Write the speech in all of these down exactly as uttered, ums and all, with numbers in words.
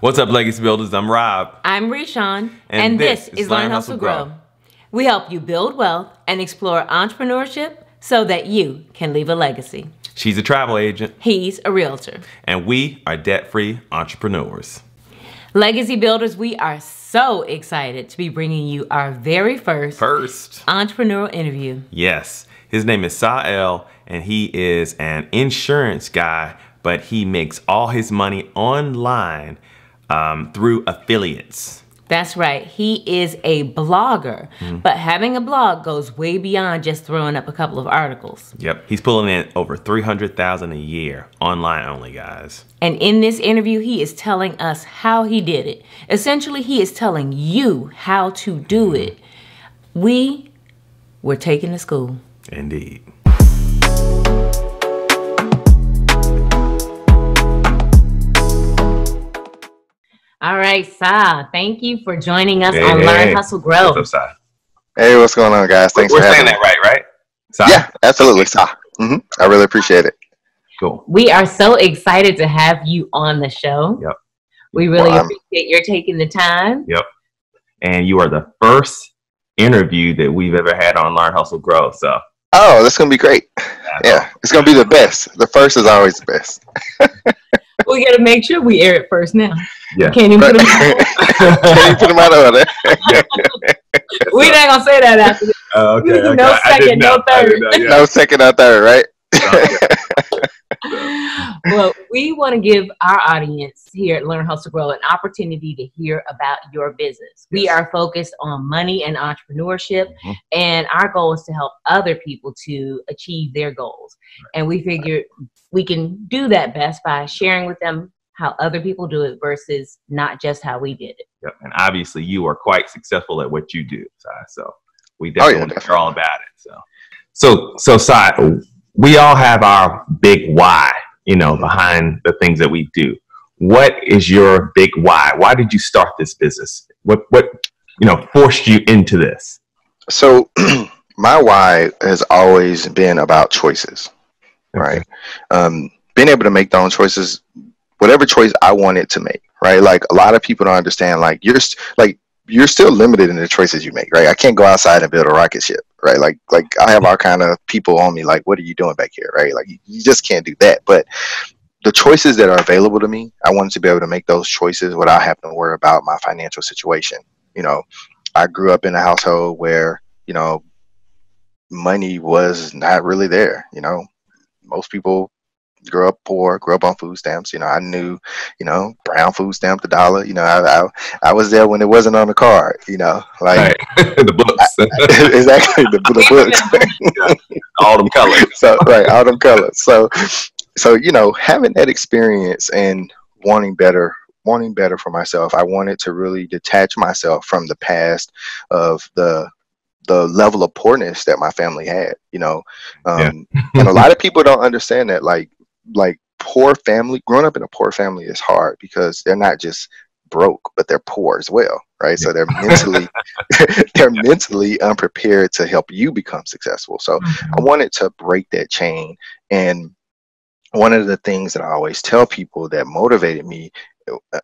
What's up, Legacy Builders? I'm Rob. I'm Rishawn. And, and this, this is Learn Hustle Grow. We help you build wealth and explore entrepreneurship so that you can leave a legacy. She's a travel agent. He's a realtor. And we are debt-free entrepreneurs. Legacy Builders, we are so excited to be bringing you our very first, first. entrepreneurial interview. Yes. His name is Sa El, and he is an insurance guy, but he makes all his money online um, through affiliates. That's right. He is a blogger, mm-hmm. but having a blog goes way beyond just throwing up a couple of articles. Yep. He's pulling in over three hundred thousand dollars a year, online only, guys. And in this interview, he is telling us how he did it. Essentially, he is telling you how to do it. We were taken to school. Indeed. All right, Sa, thank you for joining us hey, on hey, Learn hey. Hustle Grow. What's up, Sa? Hey, what's going on, guys? Thanks We're for having me. We're saying that right, right? Sa? Yeah, absolutely, Sa. Mm-hmm. I really appreciate it. Cool. We are so excited to have you on the show. Yep. We really well, appreciate your taking the time. Yep. And you are the first interview that we've ever had on Learn Hustle Grow, so. Oh, that's going to be great. Yeah, it's going to be the best. The first is always the best. We got to make sure we air it first now. Yeah. Can't even put them out. Can't even put them out of order. We're not going to say that after this. Uh, okay, okay. No second, no third. Know, yeah. No second or third, right? Well, we want to give our audience here at Learn Hustle Grow an opportunity to hear about your business. We yes. are focused on money and entrepreneurship, mm-hmm. and our goal is to help other people to achieve their goals. Right. And we figure right. we can do that best by sharing with them how other people do it versus not just how we did it. Yep. And obviously, you are quite successful at what you do, Si, so we definitely, oh, yeah, definitely. are all about it. So, so, so Si, we all have our big why, you know, behind the things that we do. What is your big why? Why did you start this business? What, what, you know, forced you into this? So my why has always been about choices, right? Okay. Um, being able to make their own choices, whatever choice I wanted to make, right? Like a lot of people don't understand, like you're like, you're still limited in the choices you make, right? I can't go outside and build a rocket ship, right? Like, like I have all kind of people on me, like, what are you doing back here, right? Like, you just can't do that. But the choices that are available to me, I wanted to be able to make those choices without having to worry about my financial situation. You know, I grew up in a household where, you know, money was not really there. You know, most people grew up poor, grew up on food stamps. You know, I knew, you know, brown food stamp, the dollar. You know, I, I, I was there when it wasn't on the card, you know, like right. the books. I, I, exactly. The, the books. Yeah. All them colors. So, right. All them colors. So, so, you know, having that experience and wanting better, wanting better for myself, I wanted to really detach myself from the past of the the level of poorness that my family had, you know, um, yeah. and a lot of people don't understand that, like, like poor family, growing up in a poor family is hard because they're not just broke, but they're poor as well, right? So they're mentally, they're yeah. mentally unprepared to help you become successful. So mm-hmm. I wanted to break that chain. And one of the things that I always tell people that motivated me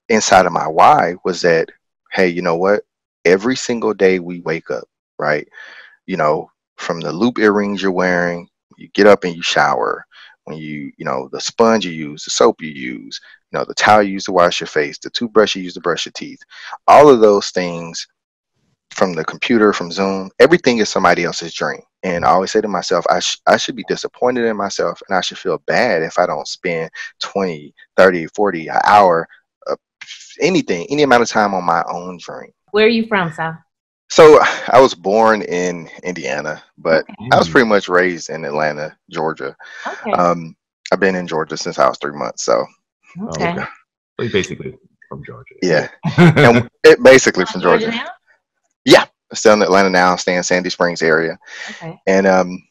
inside of my why was that, hey, you know what? Every single day we wake up, right? You know, from the loop earrings you're wearing, you get up and you shower. When you, you know, the sponge you use, the soap you use, you know, the towel you use to wash your face, the toothbrush you use to brush your teeth, all of those things from the computer, from Zoom, everything is somebody else's dream. And I always say to myself, I, sh I should be disappointed in myself and I should feel bad if I don't spend twenty, thirty, forty, an hour, uh, anything, any amount of time on my own dream. Where are you from, Sal? So I was born in Indiana, but okay. I was pretty much raised in Atlanta, Georgia. Okay. Um, I've been in Georgia since I was three months. So, okay. So you're basically from Georgia. Yeah. And it basically from Georgia. Georgia now? Yeah. I'm still in Atlanta now. I'm staying in Sandy Springs area. Okay. And um,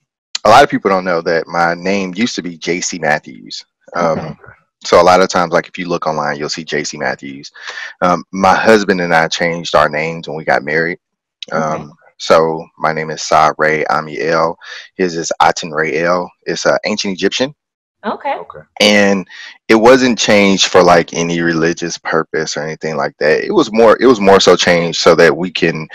a lot of people don't know that my name used to be J C Matthews. Um, okay. So a lot of times, like if you look online, you'll see J C Matthews. Um, my husband and I changed our names when we got married. Okay. Um, so my name is Sa Ray Ami El. His is Aten Ray El. It's an uh, ancient Egyptian. Okay. Okay. And it wasn't changed for like any religious purpose or anything like that. It was more, it was more so changed so that we can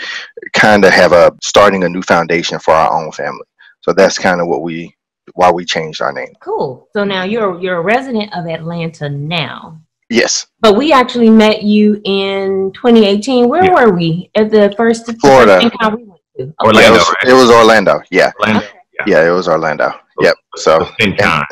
kind of have a starting a new foundation for our own family. So that's kind of what we, why we changed our name. Cool. So now you're, you're a resident of Atlanta now. Yes. But we actually met you in twenty eighteen. Where yeah. were we at the first Florida? We went to? Okay. Orlando. It was, right? it was Orlando. Yeah. Orlando. Okay. Yeah. yeah. It was Orlando. Yep. So. FinCon.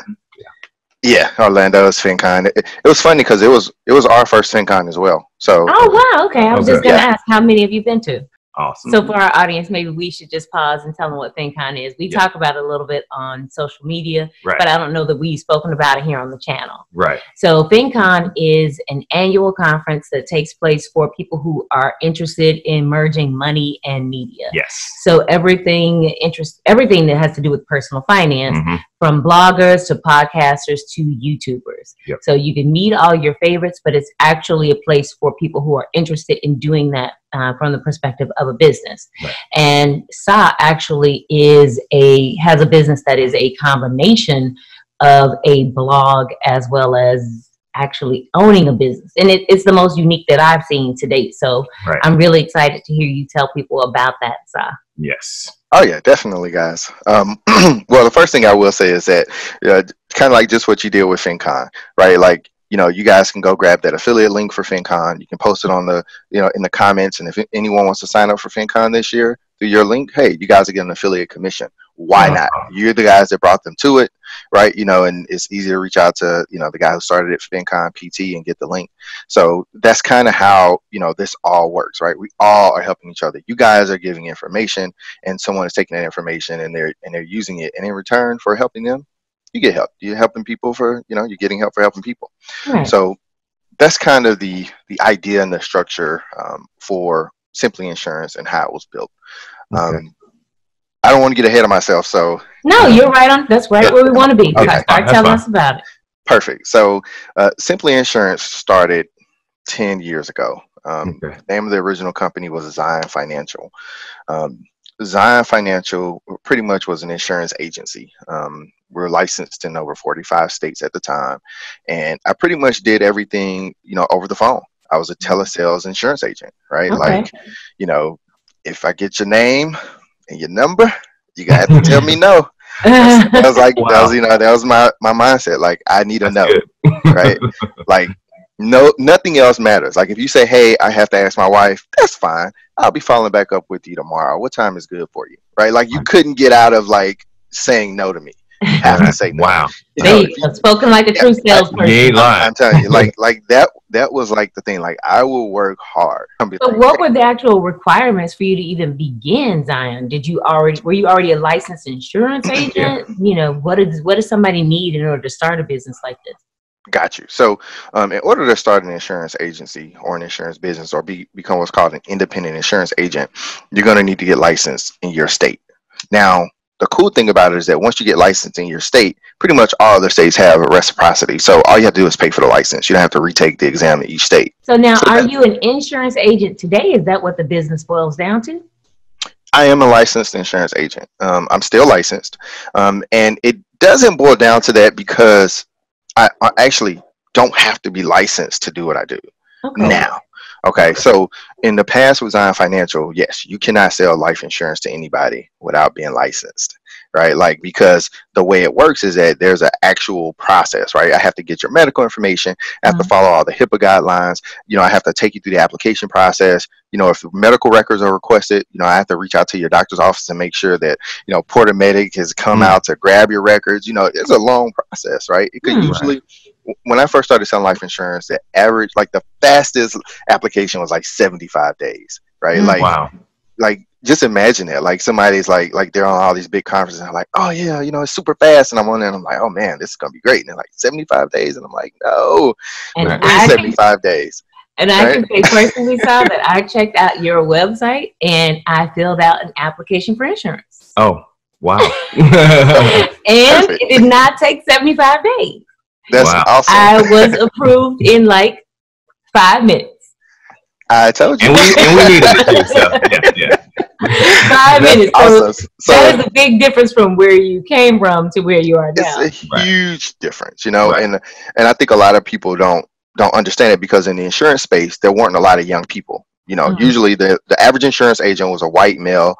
Yeah, Orlando is FinCon. It, it was funny because it was it was our first FinCon as well. So. Oh wow! Okay, I was okay. just gonna yeah. ask how many have you been to? Awesome. So for our audience, maybe we should just pause and tell them what FinCon is. We yeah. talk about it a little bit on social media, right. but I don't know that we've spoken about it here on the channel. Right. So FinCon is an annual conference that takes place for people who are interested in merging money and media. Yes. So everything interest, everything that has to do with personal finance. Mm-hmm. From bloggers to podcasters to YouTubers. Yep. So you can meet all your favorites, but it's actually a place for people who are interested in doing that uh, from the perspective of a business. Right. And Sa actually is a, has a business that is a combination of a blog as well as actually owning a business. And it, it's the most unique that I've seen to date. So right. I'm really excited to hear you tell people about that, Sa. Yes. Oh yeah, definitely, guys. Um, well, the first thing I will say is that uh, kind of like just what you did with FinCon, right? Like, you know, you guys can go grab that affiliate link for FinCon. You can post it on the, you know, in the comments. And if anyone wants to sign up for FinCon this year through your link, hey, you guys are getting an affiliate commission. Why not? You're the guys that brought them to it, right? You know, and it's easy to reach out to, you know, the guy who started at FinCon P T and get the link. So that's kind of how, you know, this all works, right? We all are helping each other. You guys are giving information and someone is taking that information and they're, and they're using it. And in return for helping them, you get help. You're helping people for, you know, you're getting help for helping people. Right. So that's kind of the, the idea and the structure um, for Simply Insurance and how it was built. Okay. Um, I don't want to get ahead of myself, so. No, you're right on. That's right where we want to be. Okay. Start That's telling fine. us about it. Perfect. So, uh, Simply Insurance started ten years ago. Um, okay. The name of the original company was Zion Financial. Um, Zion Financial pretty much was an insurance agency. Um, we were licensed in over forty-five states at the time. And I pretty much did everything, you know, over the phone. I was a telesales insurance agent, right? Okay. Like, you know, if I get your name and your number, you gotta have to tell me no. That was like, wow. that was, you know, that was my, my mindset. Like, I need a That's no, right? Like, no, nothing else matters. Like, if you say, hey, I have to ask my wife, that's fine. I'll be following back up with you tomorrow. What time is good for you, right? Like, you couldn't get out of, like, saying no to me. You have to say no. Wow. You know, See, you, spoken like a yeah, true salesperson. You ain't lying. I'm telling you, like, like that, that was, like, the thing. Like, I will work hard. So like, what were the actual requirements for you to even begin, Zion? Did you already, were you already a licensed insurance agent? Yeah. You know, what is, what does somebody need in order to start a business like this? Got you. So um, in order to start an insurance agency or an insurance business or be, become what's called an independent insurance agent, you're going to need to get licensed in your state. Now, the cool thing about it is that once you get licensed in your state, pretty much all other states have a reciprocity. So all you have to do is pay for the license. You don't have to retake the exam in each state. So now, so are you an insurance agent today? Is that what the business boils down to? I am a licensed insurance agent. Um, I'm still licensed. Um, and it doesn't boil down to that because I, I actually don't have to be licensed to do what I do okay. now. Okay, so in the past with Zion Financial, yes, you cannot sell life insurance to anybody without being licensed, right? Like, because the way it works is that there's an actual process, right? I have to get your medical information. I have mm-hmm. to follow all the HIPAA guidelines. You know, I have to take you through the application process. You know, if medical records are requested, you know, I have to reach out to your doctor's office and make sure that, you know, Porta Medic has come mm-hmm. out to grab your records. You know, it's a long process, right? It could mm-hmm. usually... When I first started selling life insurance, the average, like the fastest application was like seventy-five days, right? Mm, like, wow. like just imagine that. Like somebody's like, like they're on all these big conferences. And I'm like, oh yeah, you know, it's super fast. And I'm on there and I'm like, oh man, this is going to be great. And they're like seventy-five days. And I'm like, no, and I, seventy-five days. And I right? can say personally, Saw, that I checked out your website and I filled out an application for insurance. Oh, wow. And Perfect. It did not take seventy-five days. That's wow. awesome. I was approved in like five minutes. I told you. And we, and we needed it. So, yeah, yeah. Five minutes. So, so that is a big difference from where you came from to where you are now. It's a huge right. difference, you know, right. and and I think a lot of people don't don't understand it, because in the insurance space, there weren't a lot of young people. You know, mm-hmm. usually the the average insurance agent was a white male,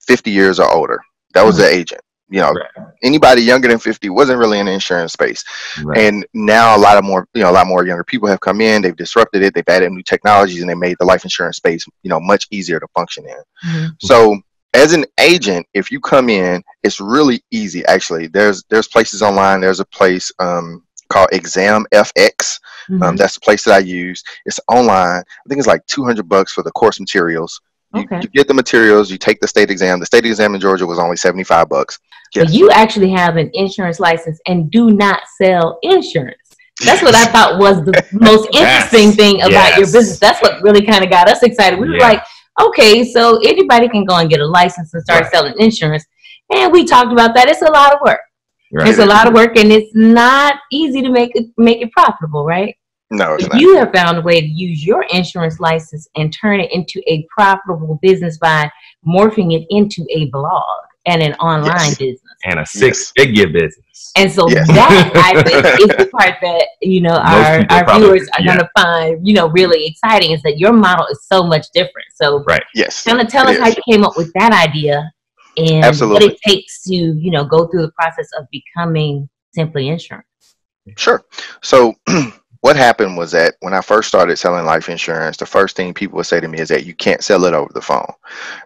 fifty years or older. That was mm-hmm. the agent. You know, right. anybody younger than fifty wasn't really in the insurance space. Right. And now a lot of more, you know, a lot more younger people have come in. They've disrupted it. They've added new technologies, and they made the life insurance space, you know, much easier to function in. Mm-hmm. So as an agent, if you come in, it's really easy. Actually, there's there's places online. There's a place um, called Exam F X. Mm-hmm. Um, that's the place that I use. It's online. I think it's like two hundred bucks for the course materials. You, okay. you get the materials, you take the state exam. The state exam in Georgia was only seventy-five bucks. Yes. But you actually have an insurance license and do not sell insurance. That's what I thought was the most interesting yes. thing about yes. your business. That's what really kind of got us excited. We yeah. were like, okay, so anybody can go and get a license and start right. selling insurance. And we talked about that. It's a lot of work. Right. It's a lot of work, and it's not easy to make it, make it profitable, right? No, it's not. You have found a way to use your insurance license and turn it into a profitable business by morphing it into a blog and an online yes. business. And a six-figure yes. business. And so yes. that, I think, is the part that, you know, our, our probably, viewers are yeah. going to find, you know, really exciting, is that your model is so much different. So right. yes, kind of tell us is. how you came up with that idea and Absolutely. what it takes to, you know, go through the process of becoming Simply Insurance. Sure. So... what happened was that when I first started selling life insurance, the first thing people would say to me is that you can't sell it over the phone,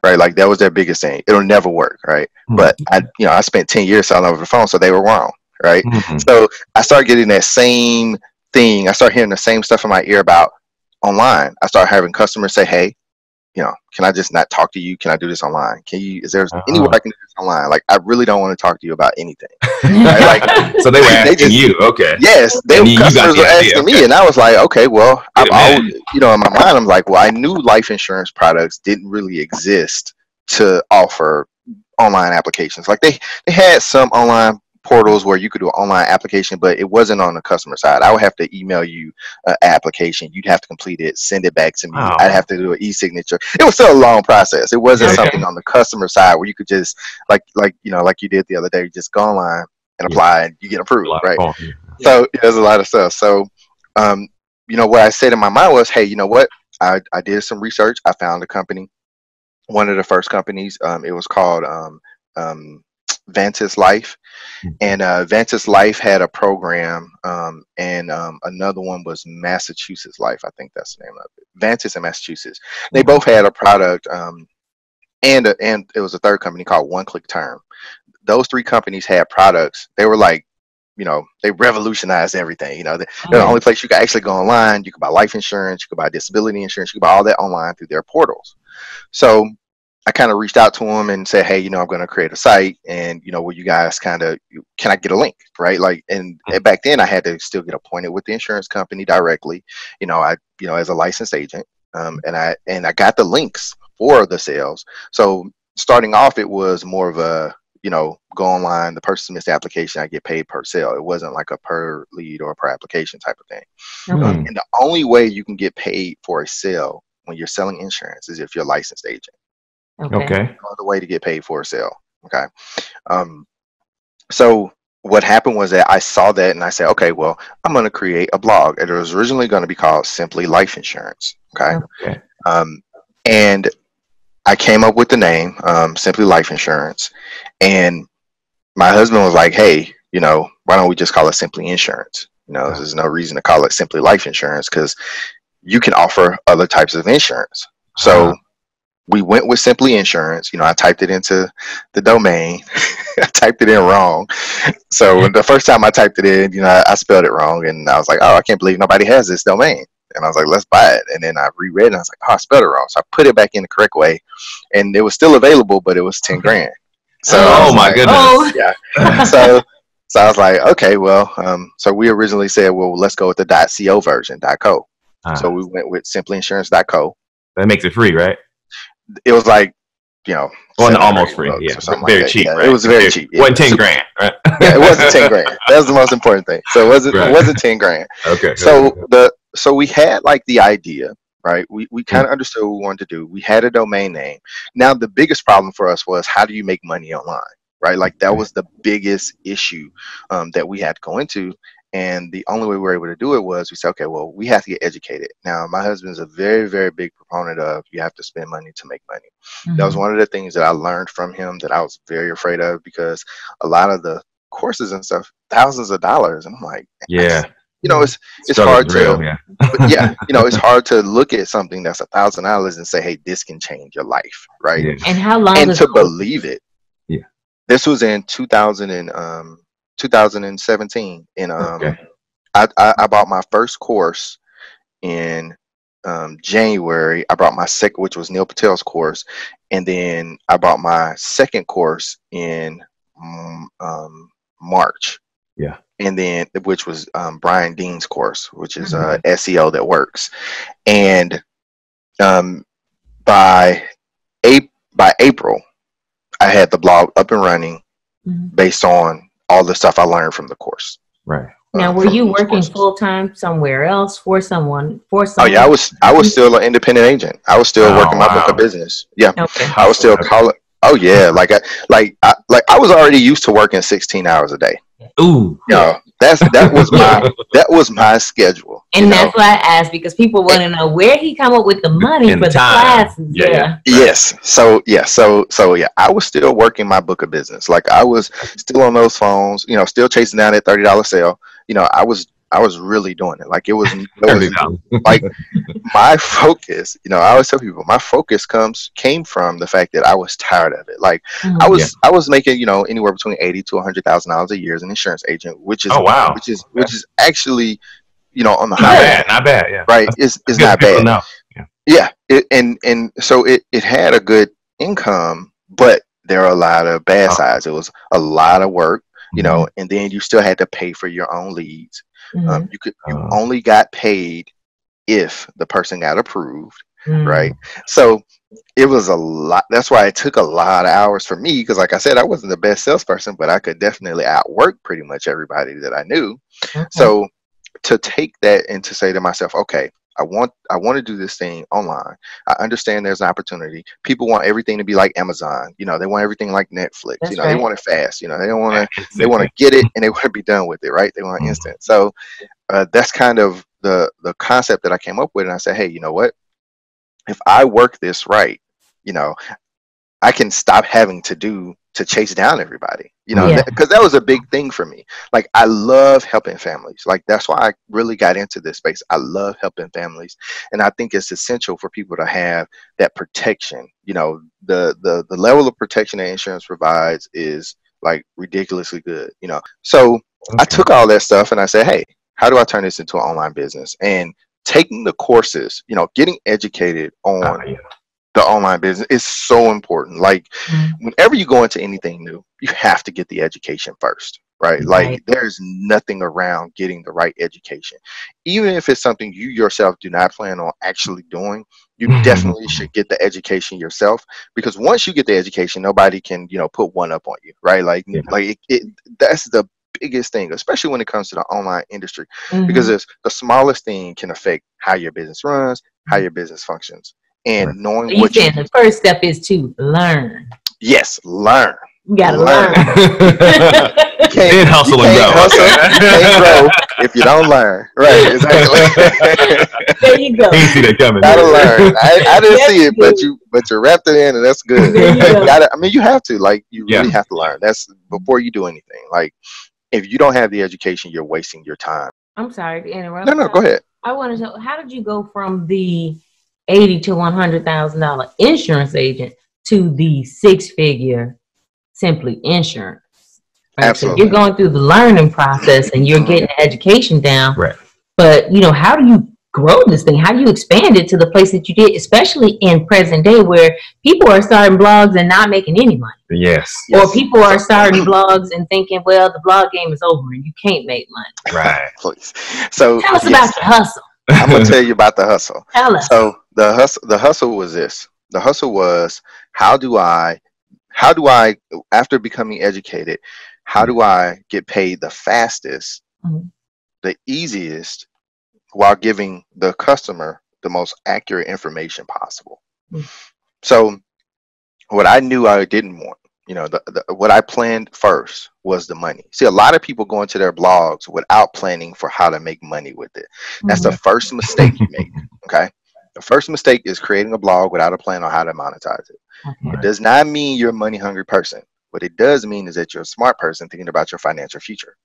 right? Like that was their biggest thing. It'll never work, right? Mm-hmm. But I, you know, I spent ten years selling over the phone, so they were wrong, right? Mm-hmm. So I started getting that same thing. I started hearing the same stuff in my ear about online. I started having customers say, hey, you know, can I just not talk to you? Can I do this online? Can you, is there uh-huh. any way I can do this online? Like, I really don't want to talk to you about anything. Right? Like, so they were asking they just, you, okay. Yes, they and customers the were asking okay. me, and I was like, okay, well, I've always, you know, in my mind, I'm like, well, I knew life insurance products didn't really exist to offer online applications. Like, they, they had some online portals where you could do an online application, but it wasn't on the customer side. I would have to email you an application. You'd have to complete it, send it back to me. Oh. I'd have to do an e-signature. It was still a long process. It wasn't okay. something on the customer side where you could just like, like, you know, like you did the other day, you just go online and yeah. apply and you get approved. Right. Yeah. So yeah, there's a lot of stuff. So, um, you know, what I said in my mind was, hey, you know what? I, I did some research. I found a company, one of the first companies. Um, it was called, um, um, Vantis Life, and uh, Vantis Life had a program, um, and um, another one was Massachusetts Life. I think that's the name of it. Vantis and Massachusetts. They both had a product, um, and a, and it was a third company called One Click Term. Those three companies had products. They were like, you know, they revolutionized everything. You know, they're oh. the only place you could actually go online. You could buy life insurance. You could buy disability insurance. You could buy all that online through their portals. So I kind of reached out to him and said, hey, you know, I'm going to create a site, and, you know, will you guys kind of, can I get a link? Right. Like, and back then I had to still get appointed with the insurance company directly, you know, I, you know, as a licensed agent, um, and I, and I got the links for the sales. So starting off, it was more of a, you know, go online, the person submits the application, I get paid per sale. It wasn't like a per lead or per application type of thing. Mm-hmm. Um, and the only way you can get paid for a sale when you're selling insurance is if you're a licensed agent. Okay. okay. The way to get paid for a sale. Okay. Um, so what happened was that I saw that and I said, okay, well, I'm going to create a blog. It was originally going to be called Simply Life Insurance. Okay. okay. Um, and I came up with the name, um, Simply Life Insurance. And my husband was like, hey, you know, why don't we just call it Simply Insurance? You know, there's no reason to call it Simply Life Insurance because you can offer other types of insurance. So, uh-huh. we went with Simply Insurance. You know, I typed it into the domain. I typed it in wrong. So the first time I typed it in, you know, I, I spelled it wrong. And I was like, oh, I can't believe nobody has this domain. And I was like, let's buy it. And then I reread it and I was like, oh, I spelled it wrong. So I put it back in the correct way. And it was still available, but it was ten grand. So oh, my like, goodness. Oh. Yeah. so, so I was like, okay, well, um, so we originally said, well, let's go with the .co version, .co. Uh-huh. So we went with simply insurance dot co. That makes it free, right? It was like, you know, well, almost free, yeah, very like cheap. Yeah, right? It was very cheap. It wasn't ten grand, right? Yeah, it wasn't ten grand. That was the most important thing. So it wasn't right. it wasn't ten grand. Okay. So good. the so we had like the idea, right? We, we kind of understood what we wanted to do. We had a domain name. Now, the biggest problem for us was, how do you make money online, right? Like, that was the biggest issue um, that we had to go into. And the only way we were able to do it was, we said, okay, well, we have to get educated. Now, my husband's a very, very big proponent of, you have to spend money to make money. Mm-hmm. That was one of the things that I learned from him that I was very afraid of, because a lot of the courses and stuff, thousands of dollars. And I'm like, yeah, you know, it's, it's hard real, to, yeah. But yeah, you know, it's hard to look at something that's a thousand dollars and say, hey, this can change your life. Right. Yeah. And how long? And to believe it. Yeah. This was in two thousand and, um, twenty seventeen, and um, okay. I, I, I bought my first course in um, January. I bought my second, which was Neil Patel's course, and then I bought my second course in um, um, March. Yeah, and then which was um, Brian Dean's course, which is mm-hmm. uh, S E O that works. And um, by a by April, I had the blog up and running, mm-hmm. based on all the stuff I learned from the course. Right. Now, were you working full time somewhere else for someone? For someone? Oh yeah, I was. I was still an independent agent. I was still oh, working my wow. book of business. Yeah, okay. I was still calling. Oh yeah, like I, like I, like I was already used to working sixteen hours a day. Ooh. You know, that's that was my that was my schedule. And that's know? why I asked, because people want to know where he come up with the money in for the time. classes. Yeah. yeah. Yes. So yeah. So so yeah. I was still working my book of business. Like, I was still on those phones. You know, still chasing down that thirty dollar sale. You know, I was I was really doing it. Like, it was, it was like my focus. You know, I always tell people, my focus comes came from the fact that I was tired of it. Like, mm-hmm. I was yeah. I was making, you know, anywhere between eighty to a hundred thousand dollars a year as an insurance agent, which is oh, wow. which is which is actually, you know, on the high end. Not bad, yeah. Right. It's it's not bad. Yeah. yeah it, and and so it it had a good income, but there are a lot of bad oh. sides. It was a lot of work, you mm-hmm. know, and then you still had to pay for your own leads. Mm-hmm. Um, you could you oh. only got paid if the person got approved, mm-hmm. right? So it was a lot. That's why it took a lot of hours for me, because, like I said, I wasn't the best salesperson, but I could definitely outwork pretty much everybody that I knew. Okay. So to take that and to say to myself, okay, I want I want to do this thing online. I understand there's an opportunity. People want everything to be like Amazon. You know, they want everything like Netflix. That's you know, right. They want it fast. You know, they don't want to. They want to get it and they want to be done with it, right? They want mm-hmm. instant. So uh, that's kind of the the concept that I came up with, and I said, hey, you know what? If I work this right, you know, I can stop having to do to chase down everybody. You know, because yeah. that, that was a big thing for me. Like, I love helping families. Like, that's why I really got into this space. I love helping families. And I think it's essential for people to have that protection. You know, the, the, the level of protection that insurance provides is, like, ridiculously good, you know. So okay. I took all that stuff and I said, hey, how do I turn this into an online business? And taking the courses, you know, getting educated on uh, yeah. the online business is so important. Like, mm-hmm. whenever you go into anything new, you have to get the education first, right? right? Like, there's nothing around getting the right education. Even if it's something you yourself do not plan on actually doing, you mm-hmm. definitely should get the education yourself, because once you get the education, nobody can, you know, put one up on you, right? Like, yeah. like it, it, that's the biggest thing, especially when it comes to the online industry, mm-hmm. because it's the smallest thing can affect how your business runs, how your business functions. And knowing so you what said you the first step is to learn. Yes, learn. You gotta learn. learn. you can't, hustle you and can't grow. Hustle, you can't grow if you don't learn. Right, exactly. There you go. You see that coming. Gotta learn. I, I didn't yes, see it, but you but you wrapped it in, and that's good. You go. gotta, I mean, you have to. Like, you really yeah. have to learn. That's before you do anything. Like, if you don't have the education, you're wasting your time. I'm sorry to interrupt. No, no, go ahead. I want to know, how did you go from the eighty to one hundred thousand dollar insurance agent to the six figure Simply Insurance? Right? Absolutely. So you're going through the learning process and you're getting the education down. Right. But, you know, how do you grow this thing? How do you expand it to the place that you did, especially in present day where people are starting blogs and not making any money? Yes. Or yes. people are starting blogs and thinking, well, the blog game is over and you can't make money. Right. Please. So tell us yes. about your hustle. I'm going to tell you about the hustle. Tell us. So the hustle, the hustle was this. The hustle was, how do I, how do I, after becoming educated, how do I get paid the fastest, mm-hmm. the easiest, while giving the customer the most accurate information possible. Mm. So what I knew I didn't want, you know, the, the, what I planned first was the money. See, a lot of people go into their blogs without planning for how to make money with it. That's mm-hmm. the first mistake you make, okay? The first mistake is creating a blog without a plan on how to monetize it. Mm-hmm. It does not mean you're a money-hungry person. What it does mean is that you're a smart person thinking about your financial future.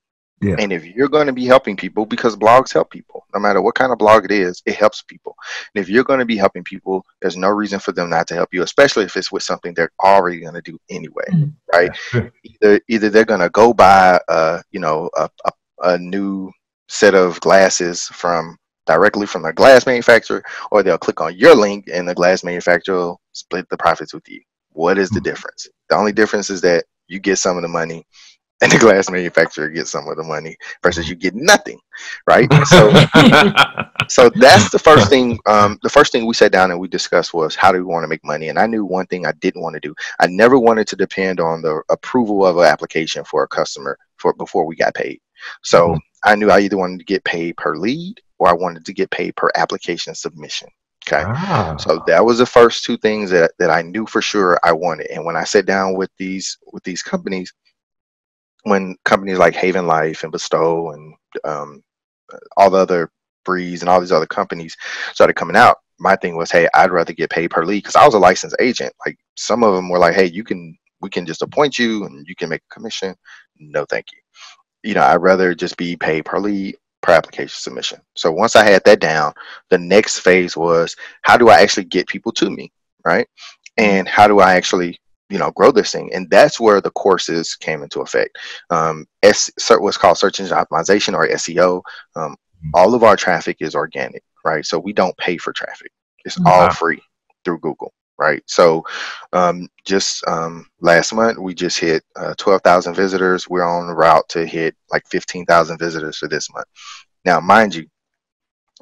Yeah. And if you're going to be helping people, because blogs help people, no matter what kind of blog it is, it helps people. And if you're going to be helping people, there's no reason for them not to help you, especially if it's with something they're already going to do anyway, mm-hmm. right? Yeah. Either, either they're going to go buy, uh, you know, a, a, a new set of glasses from directly from a glass manufacturer, or they'll click on your link and the glass manufacturer will split the profits with you. What is mm-hmm. the difference? The only difference is that you get some of the money and the glass manufacturer gets some of the money versus you get nothing, right? So, so that's the first thing. Um, the first thing we sat down and we discussed was how do we want to make money? And I knew one thing I didn't want to do. I never wanted to depend on the approval of an application for a customer for before we got paid. So mm-hmm. I knew I either wanted to get paid per lead or I wanted to get paid per application submission. Okay. Ah. So that was the first two things that, that I knew for sure I wanted. And when I sat down with these, with these companies, when companies like Haven Life and Bestow and um, all the other Breeze and all these other companies started coming out, my thing was, hey, I'd rather get paid per lead because I was a licensed agent. Like some of them were like, hey, you can, we can just appoint you and you can make a commission. No, thank you. You know, I'd rather just be paid per lead, per application submission. So once I had that down, the next phase was, how do I actually get people to me, right? And how do I actually, you know, grow this thing? And that's where the courses came into effect. Um, S, what's called search engine optimization or S E O. Um, all of our traffic is organic, right? So we don't pay for traffic. It's wow. all free through Google, right? So um, just um, last month, we just hit uh, twelve thousand visitors. We're on the route to hit like fifteen thousand visitors for this month. Now, mind you,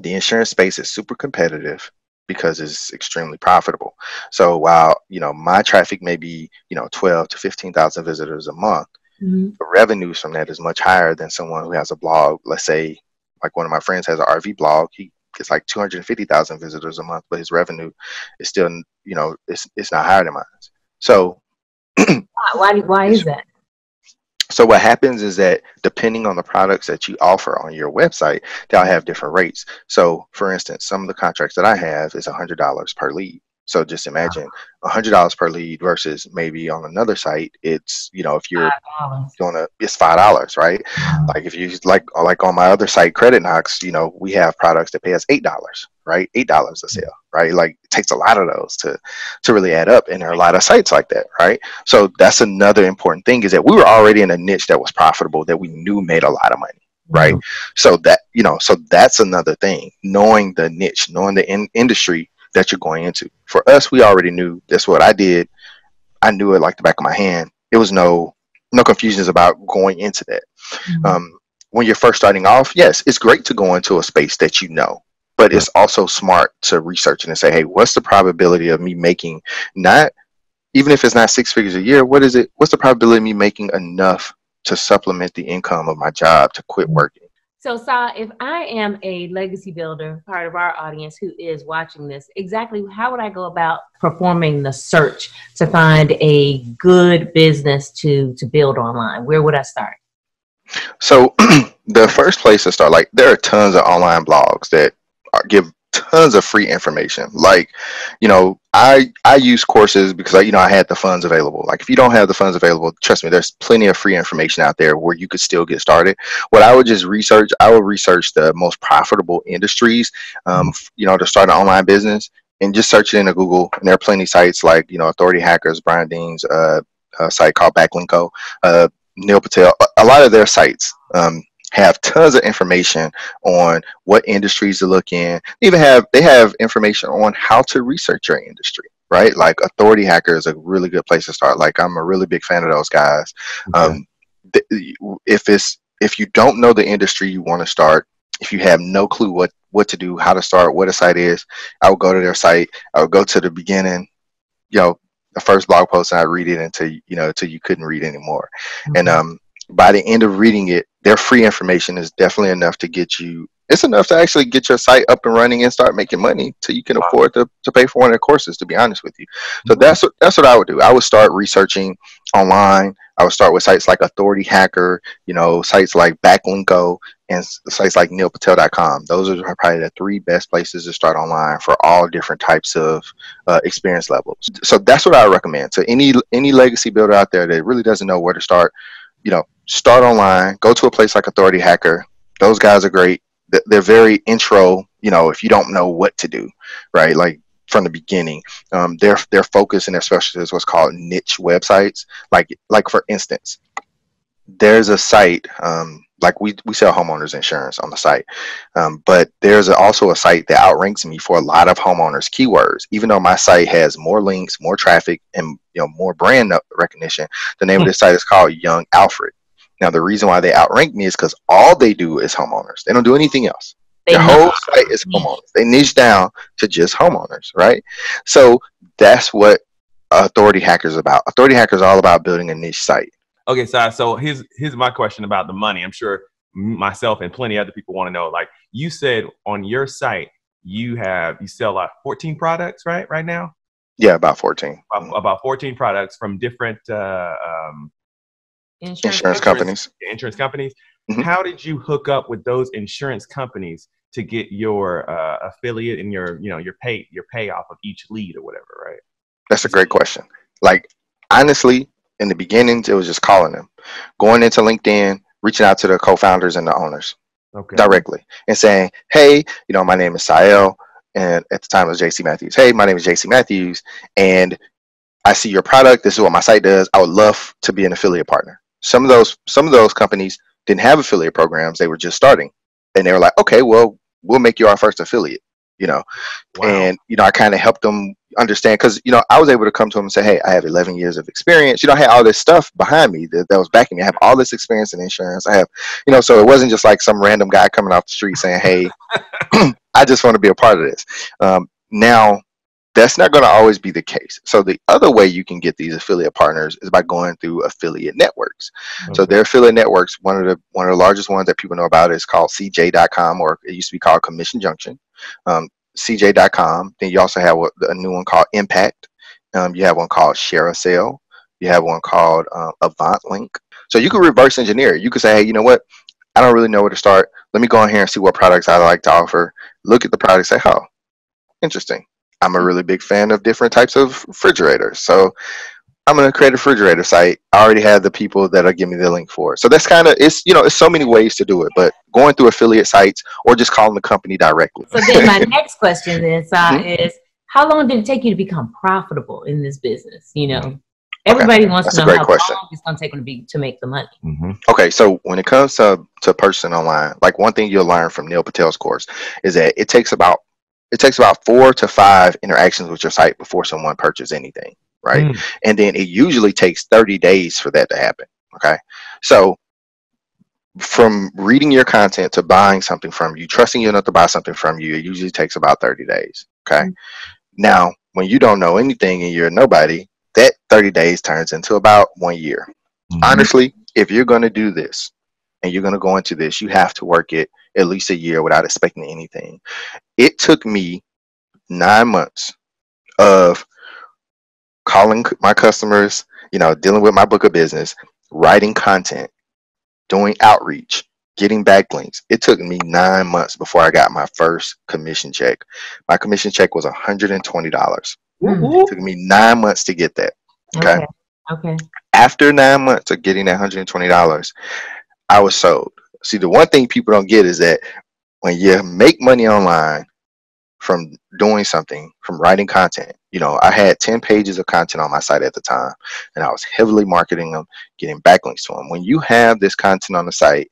the insurance space is super competitive because it's extremely profitable. So while, you know, my traffic may be, you know, twelve to fifteen thousand visitors a month, mm-hmm. the revenues from that is much higher than someone who has a blog. Let's say like one of my friends has an R V blog. He gets like two hundred fifty thousand visitors a month, but his revenue is still, you know, it's, it's not higher than mine. So why, why is that? So what happens is that depending on the products that you offer on your website, they'll have different rates. So for instance, some of the contracts that I have is one hundred dollars per lead. So just imagine one hundred dollars per lead versus maybe on another site, it's, you know, if you're doing a, it's five dollars, right? Like if you like, like on my other site, Credit Knox, you know, we have products that pay us eight dollars, right? eight dollars a sale, right? Like it takes a lot of those to, to really add up. And there are a lot of sites like that, right? So that's another important thing is that we were already in a niche that was profitable that we knew made a lot of money. Right. Mm-hmm. So that, you know, so that's another thing, knowing the niche, knowing the in industry that you're going into. For us, we already knew that's what I did. I knew it like the back of my hand. It was no no confusions about going into that. Mm-hmm. Um, when you're first starting off, yes, it's great to go into a space that you know, but it's also smart to research and say, hey, what's the probability of me making, not even if it's not six figures a year, what is it? What's the probability of me making enough to supplement the income of my job to quit working? So, Sa, if I am a legacy builder, part of our audience who is watching this, exactly how would I go about performing the search to find a good business to, to build online? Where would I start? So, the first place to start, like there are tons of online blogs that are, give tons of free information. Like, you know, I I use courses because, I, you know, I had the funds available. Like if you don't have the funds available, trust me, there's plenty of free information out there where you could still get started. What I would just research, I would research the most profitable industries, um, you know, to start an online business and just search it into Google. And there are plenty of sites like, you know, Authority Hackers, Brian Dean's uh, a site called Backlinko, uh, Neil Patel, a lot of their sites. Um, have tons of information on what industries to look in. They even have, they have information on how to research your industry, right? Like Authority Hacker is a really good place to start. Like I'm a really big fan of those guys. Okay. Um, th if it's, if you don't know the industry you want to start, if you have no clue what, what to do, how to start, what a site is, I would go to their site. I would go to the beginning, you know, the first blog post, and I read it until, you know, until you couldn't read anymore. Okay. And, um, by the end of reading it, their free information is definitely enough to get you it's enough to actually get your site up and running and start making money till you can wow. afford to, to pay for one of the courses, to be honest with you. So mm-hmm. that's, that's what I would do. I would start researching online. I would start with sites like Authority Hacker, you know, sites like Backlinko, and sites like Neil Patel dot com. Those are probably the three best places to start online for all different types of uh, experience levels. So that's what I recommend to any, any legacy builder out there that really doesn't know where to start. You know, start online, go to a place like Authority Hacker. Those guys are great. They're very intro, you know, if you don't know what to do, right? Like from the beginning, um, their, their focus and their specialty is what's called niche websites. Like, like for instance, there's a site, um, like we, we sell homeowners insurance on the site, um, but there's also a site that outranks me for a lot of homeowners keywords, even though my site has more links, more traffic, and you know, more brand recognition. The name mm-hmm. of this site is called Young Alfred. Now, the reason why they outrank me is because all they do is homeowners. They don't do anything else. They Their whole site is homeowners. They niche down to just homeowners, right? So that's what Authority Hacker is about. Authority Hacker is all about building a niche site. Okay, so, so here's, here's my question about the money. I'm sure myself and plenty of other people want to know. Like you said, on your site, you have you sell like fourteen products, right, right now? Yeah, about fourteen. About, about fourteen products from different uh, um, Insurance, insurance companies. Insurance companies. Mm-hmm. How did you hook up with those insurance companies to get your uh, affiliate and your, you know, your pay, your payoff of each lead or whatever, right? That's a great question. Like, honestly, in the beginnings, it was just calling them, going into LinkedIn, reaching out to the co-founders and the owners okay. directly and saying, hey, you know, my name is Sa El. And at the time it was J C Matthews. Hey, my name is J C Matthews. And I see your product. This is what my site does. I would love to be an affiliate partner. Some of those some of those companies didn't have affiliate programs. They were just starting, and they were like, "Okay, well, we'll make you our first affiliate." You know, wow. and you know, I kind of helped them understand because you know I was able to come to them and say, "Hey, I have eleven years of experience. You know, I had all this stuff behind me that, that was backing me. I have all this experience in insurance. I have, you know, so it wasn't just like some random guy coming off the street saying, "Hey, I just want to be a part of this." Um, now. That's not going to always be the case. So the other way you can get these affiliate partners is by going through affiliate networks. Okay. So their affiliate networks, one of the one of the largest ones that people know about is called C J dot com, or it used to be called Commission Junction. Um, C J dot com. Then you also have a, a new one called Impact. Um, you have one called ShareASale. You have one called uh, AvantLink. So you could reverse engineer. You could say, hey, you know what? I don't really know where to start. Let me go in here and see what products I like to offer. Look at the products. Say, oh, interesting. I'm a really big fan of different types of refrigerators. So I'm going to create a refrigerator site. I already have the people that are giving me the link for it. So that's kind of, it's, you know, it's so many ways to do it, but going through affiliate sites or just calling the company directly. So then my next question then, Sa, mm-hmm. is how long did it take you to become profitable in this business? You know, mm-hmm. everybody okay. wants that's to know how question. long it's going to take them to, be, to make the money. Mm-hmm. Okay. So when it comes to, to person online, like one thing you'll learn from Neil Patel's course is that it takes about It takes about four to five interactions with your site before someone purchases anything, right? Mm. And then it usually takes thirty days for that to happen, okay? So from reading your content to buying something from you, trusting you enough to buy something from you, it usually takes about thirty days, okay? Mm. Now, when you don't know anything and you're nobody, that thirty days turns into about one year. Mm-hmm. Honestly, if you're going to do this and you're going to go into this, you have to work it at least a year without expecting anything. It took me nine months of calling my customers, you know, dealing with my book of business, writing content, doing outreach, getting backlinks. It took me nine months before I got my first commission check. My commission check was one hundred twenty dollars. Mm-hmm. It took me nine months to get that. Okay. Okay. Okay. After nine months of getting that one hundred twenty dollars, I was sold. See, the one thing people don't get is that when you make money online from doing something, from writing content, you know, I had ten pages of content on my site at the time, and I was heavily marketing them, getting backlinks to them. When you have this content on the site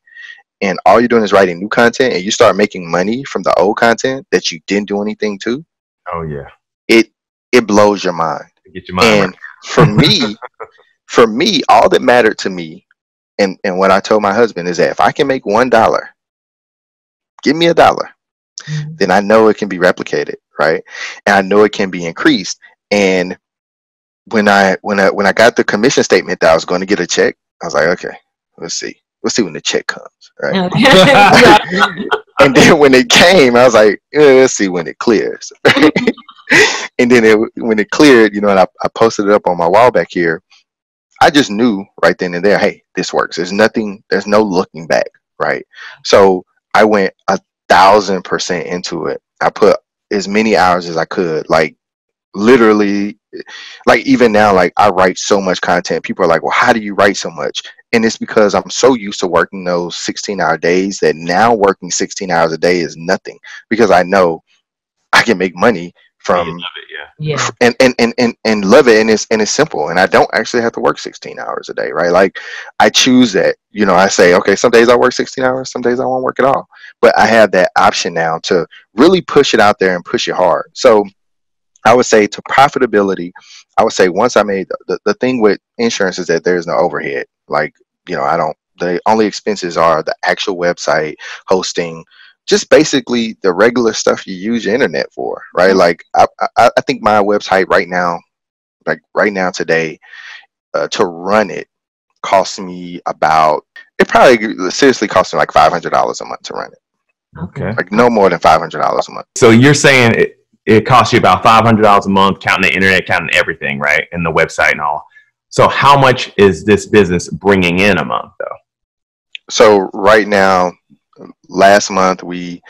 and all you're doing is writing new content and you start making money from the old content that you didn't do anything to. Oh, yeah. It it blows your mind. Get your mind and right. for me, for me, all that mattered to me And, and what I told my husband is that if I can make one dollar, give me a dollar, then I know it can be replicated, right? And I know it can be increased. And when I when I when I got the commission statement that I was going to get a check, I was like, okay, let's see, let's see when the check comes, right? And then when it came, I was like, eh, let's see when it clears. And then it, when it cleared, you know, and I, I posted it up on my wall back here, I just knew right then and there, hey, this works. There's nothing, there's no looking back, right? So I went a thousand percent into it. I put as many hours as I could, like literally, like even now, like I write so much content. People are like, well, how do you write so much? And it's because I'm so used to working those sixteen hour days that now working sixteen hours a day is nothing, because I know I can make money from, and it, yeah. Yeah. And, and, and, and, and love it. And it's, and it's simple. And I don't actually have to work sixteen hours a day, right? Like I choose that, you know, I say, okay, some days I work sixteen hours, some days I won't work at all, but I have that option now to really push it out there and push it hard. So I would say to profitability, I would say once I made the, the, the thing with insurance is that there's no overhead. Like, you know, I don't, the only expenses are the actual website, hosting, just basically the regular stuff you use your internet for, right? Like I, I, I think my website right now, like right now today, uh, to run it costs me about, it probably seriously costs me like five hundred dollars a month to run it. Okay. Like no more than five hundred dollars a month. So you're saying it, it costs you about five hundred dollars a month, counting the internet, counting everything, right? And the website and all. So how much is this business bringing in a month though? So right now, last month we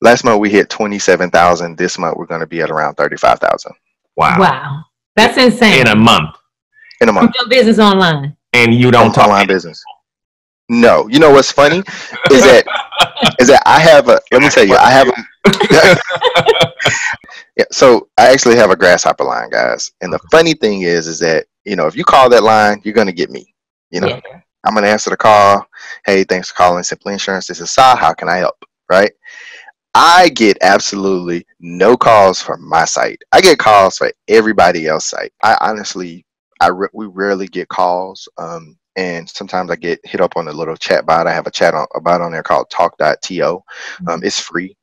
last month we hit twenty-seven thousand. This month we're going to be at around thirty-five thousand. Wow. Wow. That's insane. In a month. In a month. From your business online. And you don't talk online business. No. You know what's funny is that is that I have a let me tell you, I have a yeah, so I actually have a Grasshopper line, guys. And the funny thing is is that, you know, if you call that line, you're going to get me, you know. Yeah. I'm going to answer the call. Hey, thanks for calling Simply Insurance. This is Sa. How can I help? Right? I get absolutely no calls from my site. I get calls for everybody else's site. I honestly, I re we rarely get calls. Um, and sometimes I get hit up on a little chat bot. I have a chat on, a bot on there called talk dot to. Um, it's free.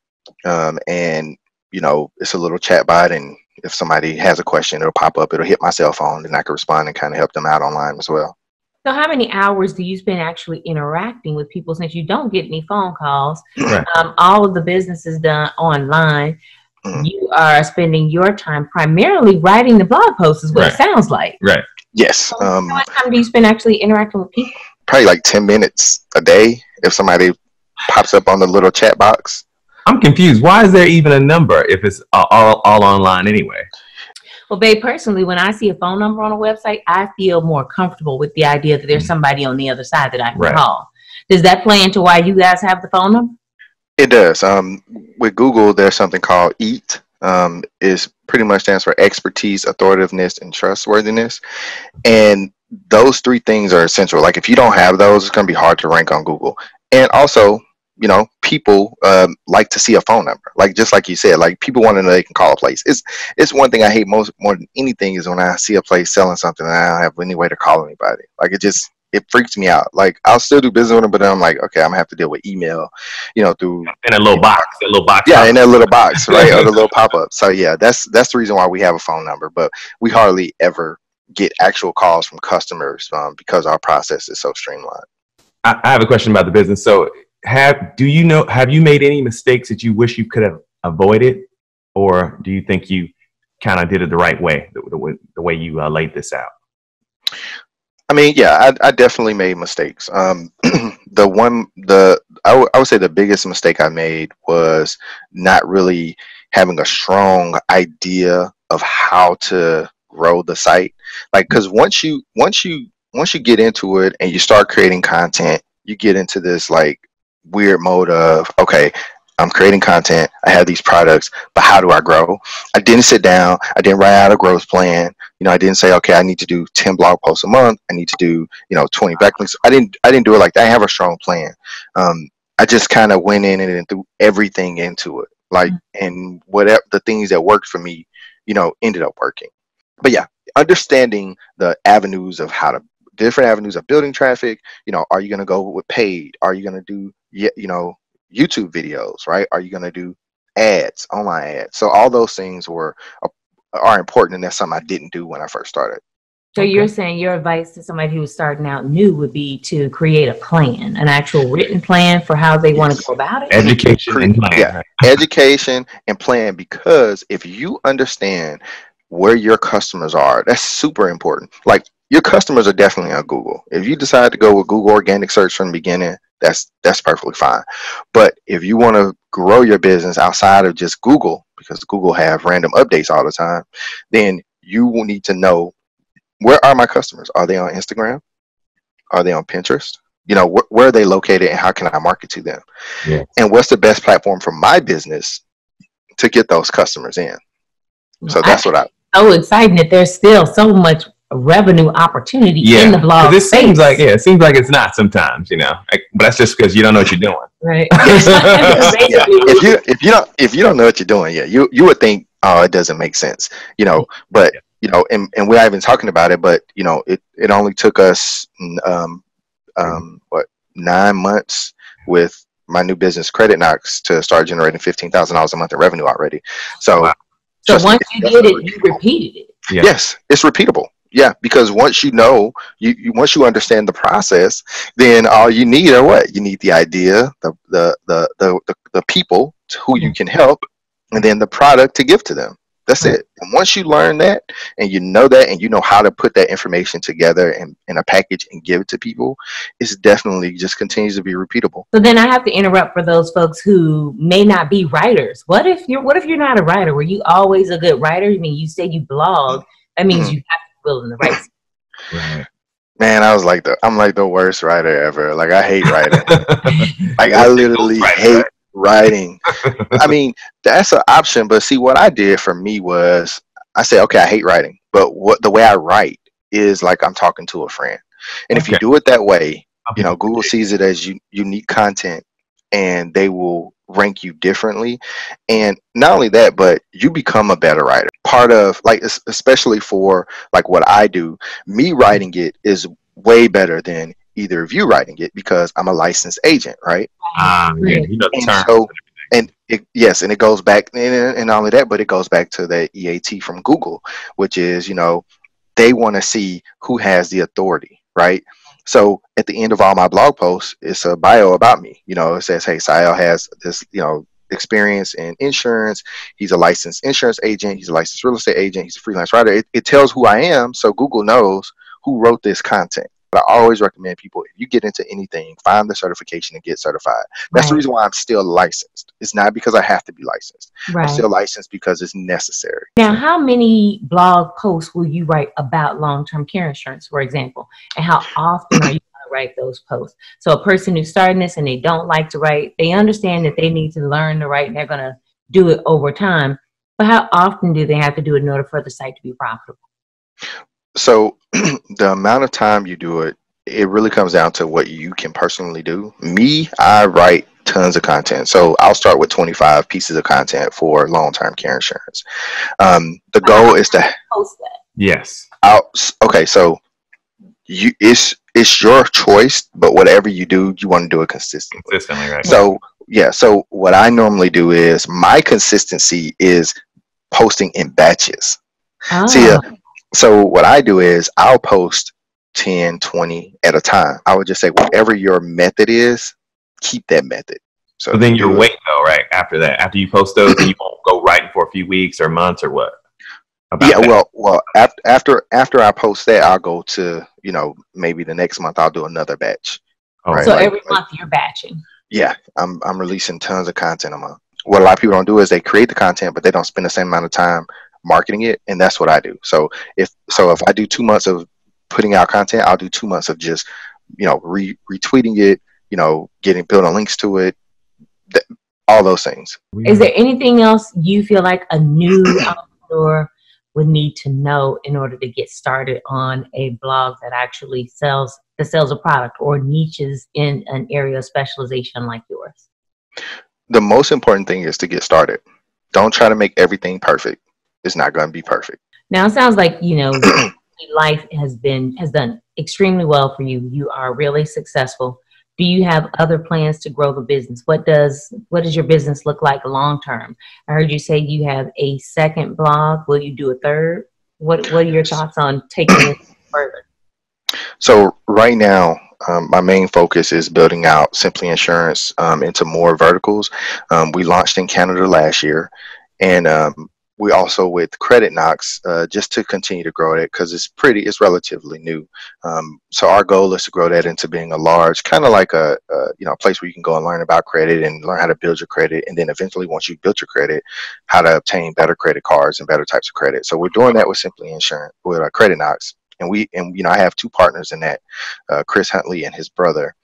Um, and, you know, it's a little chat bot. And if somebody has a question, it'll pop up. It'll hit my cell phone. And I can respond and kind of help them out online as well. So how many hours do you spend actually interacting with people, since you don't get any phone calls? Right. Um, all of the business is done online. Mm-hmm. You are spending your time primarily writing the blog posts is what right. it sounds like. Right. Yes. So um, how much time do you spend actually interacting with people? Probably like ten minutes a day if somebody pops up on the little chat box. I'm confused. Why is there even a number if it's all, all online anyway? Well, babe, personally, when I see a phone number on a website, I feel more comfortable with the idea that there's somebody on the other side that I can right. call. Does that play into why you guys have the phone number? It does. Um, with Google, there's something called E A T. Um, is pretty much stands for expertise, authoritativeness, and trustworthiness. And those three things are essential. Like if you don't have those, it's going to be hard to rank on Google. And also, you know, people um, like to see a phone number, like just like you said, like people want to know they can call a place. It's it's one thing I hate most more than anything is when I see a place selling something and I don't have any way to call anybody. Like it just it freaks me out. Like I'll still do business with them, but then I'm like, okay, I'm gonna have to deal with email, you know, through in a little box, a little box. Yeah, in that little box, right, or the little pop up. So yeah, that's that's the reason why we have a phone number, but we hardly ever get actual calls from customers um, because our process is so streamlined. I, I have a question about the business. So. Have do you know have you made any mistakes that you wish you could have avoided, or do you think you kind of did it the right way, the, the, the way you uh, laid this out? I mean, yeah, I, I definitely made mistakes. Um, the one the I, I would say the biggest mistake I made was not really having a strong idea of how to grow the site. Like, because once you once you once you get into it and you start creating content, you get into this like weird mode of, okay, I'm creating content, I have these products, but how do I grow? I didn't sit down, I didn't write out a growth plan. You know, I didn't say, okay, I need to do ten blog posts a month, I need to do, you know, twenty backlinks. I didn't I didn't do it like that. I have a strong plan. Um, I just kind of went in and threw everything into it. Like, and whatever the things that worked for me, you know, ended up working. But yeah, understanding the avenues of how to different avenues of building traffic, you know, are you going to go with paid? Are you going to do, you know, YouTube videos, right? Are you going to do ads, online ads? So all those things were, are important. And that's something I didn't do when I first started. So okay. You're saying your advice to somebody who's starting out new would be to create a plan, an actual written plan for how they yes. want to go about it? Education and plan. Yeah. Education and plan, because if you understand where your customers are, that's super important. Like, your customers are definitely on Google. If you decide to go with Google organic search from the beginning, that's that's perfectly fine. But if you want to grow your business outside of just Google, because Google have random updates all the time, then you will need to know, where are my customers? Are they on Instagram? Are they on Pinterest? You know, wh where are they located, and how can I market to them? Yeah. And what's the best platform for my business to get those customers in? Well, so that's I, what I... So exciting that there's still so much revenue opportunity yeah. in the blog this space. Seems like, yeah, it seems like it's not sometimes, you know. Like, but that's just because you don't know what you're doing. Right. yeah. if, you, if, you don't, if you don't know what you're doing, yeah, you, you would think, oh, it doesn't make sense, you know, but... Yeah. You know, and, and we're not even talking about it, but, you know, it, it only took us, um, um, what, nine months with my new business, Credit Knox, to start generating fifteen thousand dollars a month in revenue already. So, wow. so once me, you did it, you repeated it. Yeah. Yes, it's repeatable. Yeah, because once you know, you, you once you understand the process, then all you need are what? You need the idea, the, the, the, the, the, the people who you can help, and then the product to give to them. That's it. And once you learn that and you know that and you know how to put that information together in, in a package and give it to people, it's definitely just continues to be repeatable. So then I have to interrupt for those folks who may not be writers. What if you're, what if you're not a writer? Were you always a good writer? I mean, you say you blog. That means mm-hmm. you have to be willing to write. Right. Man, I was like the, I'm like the worst writer ever. Like, I hate writing. Like, I literally hate writing. I mean, that's an option, but see, what I did for me was I said, okay, I hate writing, but what the way I write is like I'm talking to a friend. And okay. if you do it that way, you know, Google sees it as you, unique content, and they will rank you differently. And not only that, but you become a better writer. Part of, like, especially for like what I do, me writing it is way better than either of you writing it, because I'm a licensed agent, right? Um, yeah, you know the and terms. So, and it, yes, and it goes back, and, and all of that, but it goes back to the E A T from Google, which is, you know, they want to see who has the authority, right? So at the end of all my blog posts, it's a bio about me. You know, it says, hey, Sa El has this, you know, experience in insurance. He's a licensed insurance agent. He's a licensed real estate agent. He's a freelance writer. It, it tells who I am, so Google knows who wrote this content. But I always recommend people, if you get into anything, find the certification and get certified. That's right. The reason why I'm still licensed. It's not because I have to be licensed. Right. I'm still licensed because it's necessary. Now, how many blog posts will you write about long-term care insurance, for example? And how often are you going to write those posts? So a person who's starting this and they don't like to write, they understand that they need to learn to write and they're going to do it over time. But how often do they have to do it in order for the site to be profitable? So the amount of time you do it, it really comes down to what you can personally do. Me, I write tons of content. So I'll start with twenty-five pieces of content for long-term care insurance. Um, the goal is to post that. Yes. I'll, okay. So you, it's, it's your choice, but whatever you do, you want to do it consistently. Consistently, right. So yeah. So what I normally do is my consistency is posting in batches. Oh. See, uh, So what I do is I'll post ten, twenty at a time. I would just say whatever your method is, keep that method. So, so then you're waiting though, right? After that, after you post those, you won't go writing for a few weeks or months or what? About yeah, that? well, well, after, after after I post that, I'll go to, you know, maybe the next month I'll do another batch. Oh, right? So like, every month you're batching. Yeah, I'm I'm releasing tons of content a month. What a lot of people don't do is they create the content, but they don't spend the same amount of time marketing it, and that's what I do. So if so, if I do two months of putting out content, I'll do two months of just, you know, re retweeting it, you know, getting building links to it, th all those things. Is there anything else you feel like a new entrepreneur would need to know in order to get started on a blog that actually sells that sells a product or niches in an area of specialization like yours? The most important thing is to get started. Don't try to make everything perfect. It's not going to be perfect. Now, it sounds like, you know, life has been, has done extremely well for you. You are really successful. Do you have other plans to grow the business? What does, what does your business look like long-term? I heard you say you have a second blog. Will you do a third? What, what are your thoughts on taking it further? So right now, um, my main focus is building out Simply Insurance um, into more verticals. Um, we launched in Canada last year, and um, we also with Credit Knox uh, just to continue to grow it because it's pretty, it's relatively new. Um, so our goal is to grow that into being a large, kind of like a, a you know a place where you can go and learn about credit and learn how to build your credit, and then eventually once you've built your credit, how to obtain better credit cards and better types of credit. So we're doing that with Simply Insurance with uh, Credit Knox. And we, and you know, I have two partners in that, uh, Chris Huntley and his brother,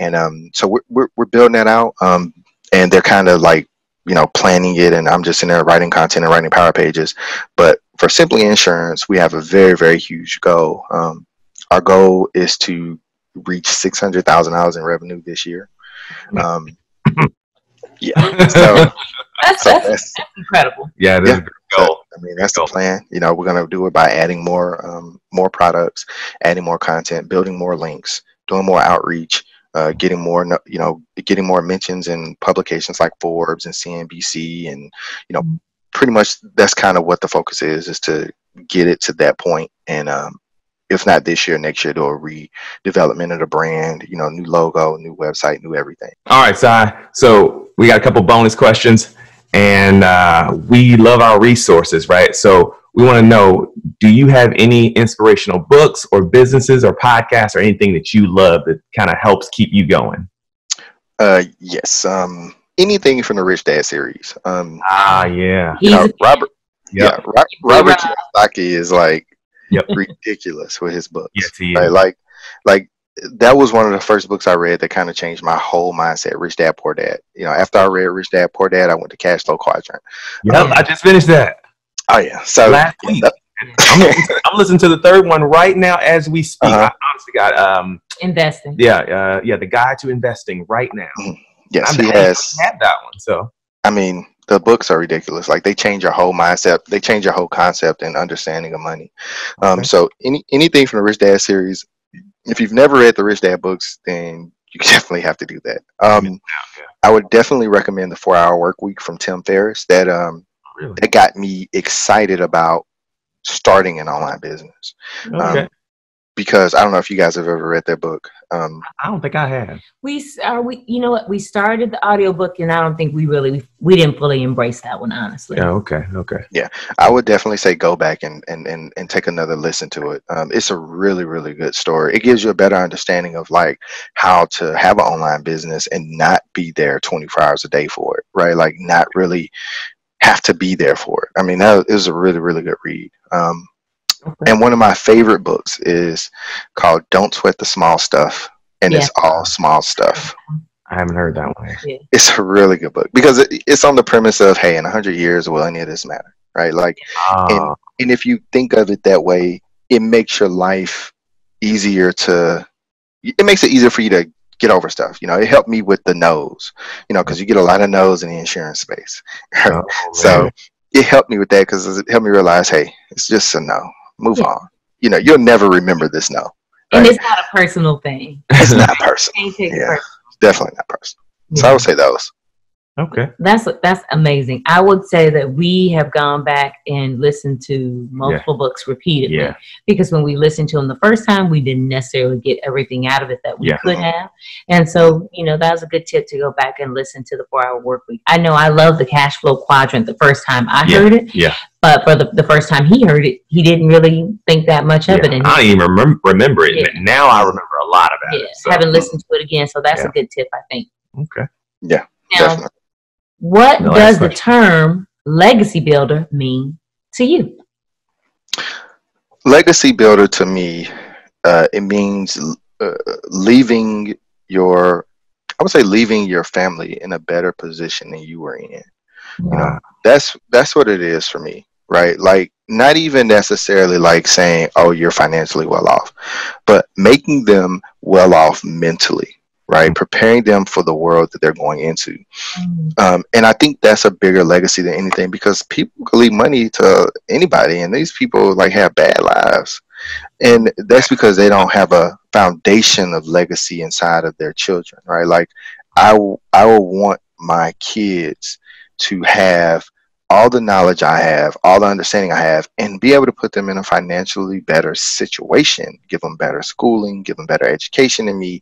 and um, so we're, we're we're building that out, um, and they're kind of like, you know, planning it, and I'm just in there writing content and writing power pages. But for Simply Insurance, we have a very very huge goal. Um, our goal is to reach six hundred thousand dollars in revenue this year. Um, yeah, so that's, so that's, that's incredible. Yeah, it is. Yeah. So, I mean, that's the plan. You know, we're going to do it by adding more um, more products, adding more content, building more links, doing more outreach, uh, getting more, you know, getting more mentions in publications like Forbes and C N B C. And, you know, pretty much that's kind of what the focus is, is to get it to that point. And um, if not this year, next year, do a redevelopment of the brand, you know, new logo, new website, new everything. All right, Si. So we got a couple bonus questions. And uh, we love our resources, right? So we want to know, do you have any inspirational books or businesses or podcasts or anything that you love that kind of helps keep you going? Uh, yes. Um, anything from the Rich Dad series. Um, ah, yeah. You know, Robert, yep. Yeah. Robert Kiyosaki is like yep. ridiculous with his books. Yes, he is. Like, like, like, that was one of the first books I read that kind of changed my whole mindset. Rich Dad, Poor Dad. You know, after I read Rich Dad, Poor Dad, I went to Cash Flow Quadrant. Yep, um, I just finished that. Oh yeah. So last week, yeah, I'm, I'm listening to the third one right now as we speak. Uh-huh. I honestly got um investing. Yeah, uh, yeah, the guide to investing right now. Mm-hmm. Yes, I'm he has had that one. So I mean, the books are ridiculous. Like they change your whole mindset. They change your whole concept and understanding of money. Um, okay. So any anything from the Rich Dad series. If you've never read the Rich Dad books, then you definitely have to do that. Um, yeah, yeah. I would definitely recommend the four hour Work Week from Tim Ferriss. That um, really? That got me excited about starting an online business. Okay. Um, because I don't know if you guys have ever read that book. Um, I don't think I have. We are we. You know what? We started the audiobook, and I don't think we really we, we didn't fully embrace that one, honestly. Yeah. Okay. Okay. Yeah, I would definitely say go back and and and, and take another listen to it. Um, it's a really really good story. It gives you a better understanding of like how to have an online business and not be there twenty-four hours a day for it, right? Like not really have to be there for it. I mean, that is a really really good read. Um, Okay. And one of my favorite books is called Don't Sweat the Small Stuff, and yeah. It's all small stuff. I haven't heard that one. Yeah. It's a really good book because it, it's on the premise of, hey, in one hundred years, will any of this matter, right? Like, oh. and, and if you think of it that way, it makes your life easier to, it makes it easier for you to get over stuff. You know, it helped me with the no's, you know, because you get a lot of no's in the insurance space. Oh, so it helped me with that because it helped me realize, hey, it's just a no. Move yeah. on. You know, you'll never remember this now. Right? And it's not a personal thing. It's not personal. It yeah, personal. Definitely not personal. Yeah. So I would say those. Okay. That's that's amazing. I would say that we have gone back and listened to multiple yeah. books repeatedly yeah. because when we listened to them the first time, we didn't necessarily get everything out of it that we yeah. could have. And so, you know, that was a good tip to go back and listen to the four hour Work Week. I know I love the Cash Flow Quadrant the first time I yeah. heard it. Yeah. But for the, the first time he heard it, he didn't really think that much of yeah, it. And I don't even remember, remember it. Yeah. Now I remember a lot about yeah, it. So. I haven't listened to it again, so that's yeah. a good tip, I think. Okay. Yeah, now, definitely. What no, does the term legacy builder mean to you? Legacy builder to me, uh, it means uh, leaving your, I would say leaving your family in a better position than you were in. Wow. You know, that's that's what it is for me, right? Like not even necessarily like saying, oh, you're financially well off, but making them well off mentally, right? Mm-hmm. Preparing them for the world that they're going into. Mm-hmm. Um, and I think that's a bigger legacy than anything because people can leave money to anybody and these people like have bad lives. And that's because they don't have a foundation of legacy inside of their children, right? Like I, I will want my kids to have all the knowledge I have, all the understanding I have, and be able to put them in a financially better situation, give them better schooling, give them better education than me,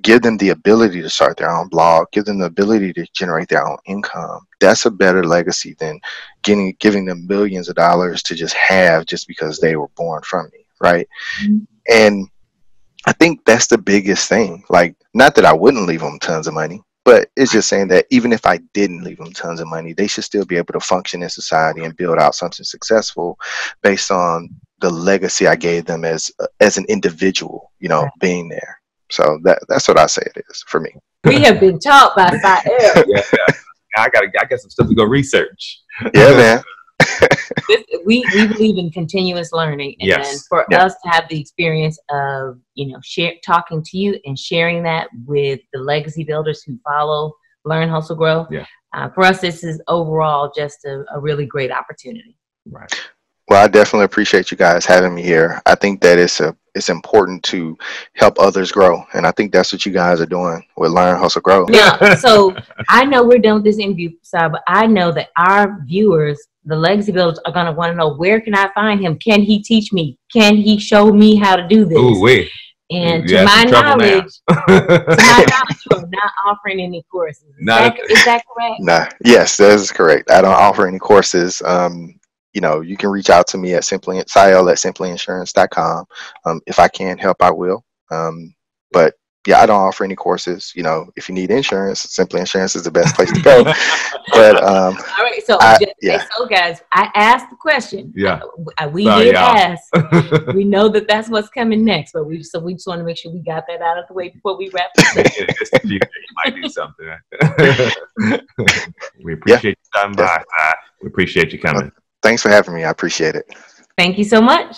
give them the ability to start their own blog, give them the ability to generate their own income. That's a better legacy than getting, giving them millions of dollars to just have just because they were born from me, right? Mm-hmm. And I think that's the biggest thing. Like, not that I wouldn't leave them tons of money, but it's just saying that even if I didn't leave them tons of money, they should still be able to function in society and build out something successful based on the legacy I gave them as as an individual, you know, being there. So that that's what I say it is for me. We have been taught by Sa El. Yeah, I got I got some stuff to go research. Yeah, man. This, we, we believe in continuous learning, and yes. for yeah. us to have the experience of, you know, share, talking to you and sharing that with the legacy builders who follow Learn Hustle Grow, yeah. uh, for us this is overall just a, a really great opportunity. Right. Well, I definitely appreciate you guys having me here. I think that it's a it's important to help others grow, and I think that's what you guys are doing with Learn Hustle Grow. Yeah. So I know we're done with this interview, Sa, but I know that our viewers, the legacy builders, are going to want to know, where can I find him? Can he teach me? Can he show me how to do this? Ooh, wait. And to my, knowledge, to my knowledge, you are not offering any courses. Is, that, is that correct? Nah. Yes, that is correct. I don't offer any courses. Um, you know, you can reach out to me at simply, Sa El at simply insurance dot com. Um, if I can help, I will. Um, but yeah, I don't offer any courses. You know, if you need insurance, Simply Insurance is the best place to go. But um, all right, so I, just, yeah. so guys, I asked the question. Yeah, I, we Sorry, did ask. We know that that's what's coming next, but we so we just want to make sure we got that out of the way before we wrap this up. You might do something. We appreciate yeah. you coming by. We appreciate you coming. Well, thanks for having me. I appreciate it. Thank you so much.